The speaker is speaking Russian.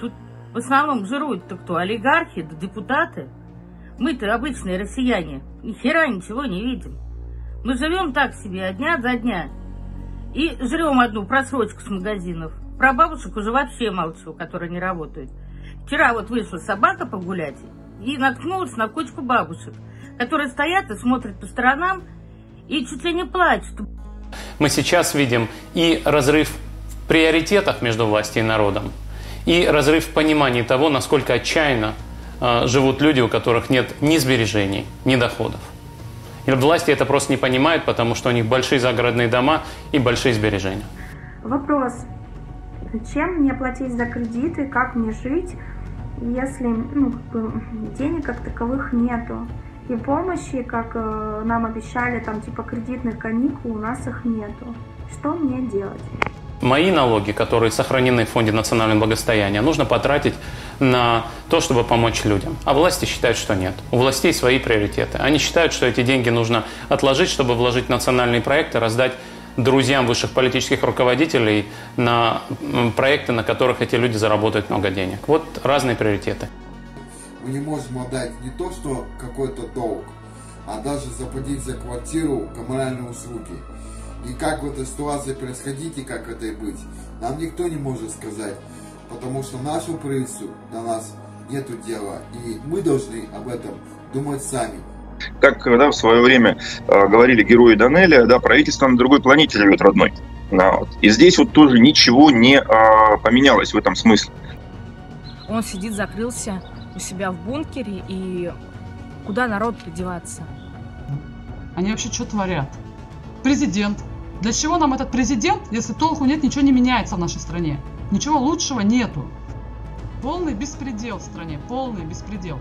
Тут в основном жируют-то кто? Олигархи, да депутаты. Мы-то обычные россияне, ни хера ничего не видим. Мы живем так себе, от дня до дня. И жрем одну просрочку с магазинов. Про бабушек уже вообще молчу, которые не работают. Вчера вот вышла собака погулять и наткнулась на кучку бабушек, которые стоят и смотрят по сторонам и чуть ли не плачут. Мы сейчас видим и разрыв в приоритетах между властью и народом, и разрыв в понимании того, насколько отчаянно живут люди, у которых нет ни сбережений, ни доходов. И власти это просто не понимают, потому что у них большие загородные дома и большие сбережения. Вопрос. Чем мне платить за кредиты, как мне жить, если денег как таковых нету? И помощи, как нам обещали, там типа кредитных каникул, у нас их нету. Что мне делать? Мои налоги, которые сохранены в Фонде национального благосостояния, нужно потратить на то, чтобы помочь людям. А власти считают, что нет. У властей свои приоритеты. Они считают, что эти деньги нужно отложить, чтобы вложить в национальные проекты, раздать друзьям высших политических руководителей на проекты, на которых эти люди заработают много денег. Вот разные приоритеты. Мы не можем отдать не то, что какой-то долг, а даже заплатить за квартиру, коммунальные услуги. И как в этой ситуации происходить, и как это и быть, нам никто не может сказать, потому что нашему правительству до нас нету дела, и мы должны об этом думать сами. Как в свое время говорили герои Данелия, да, правительство на другой планете живет, родной. И здесь вот тоже ничего не поменялось в этом смысле. Он сидит, закрылся у себя в бункере, и куда народ подеваться? Они вообще что творят? Президент. Для чего нам этот президент, если толку нет, ничего не меняется в нашей стране? Ничего лучшего нету. Полный беспредел в стране, полный беспредел.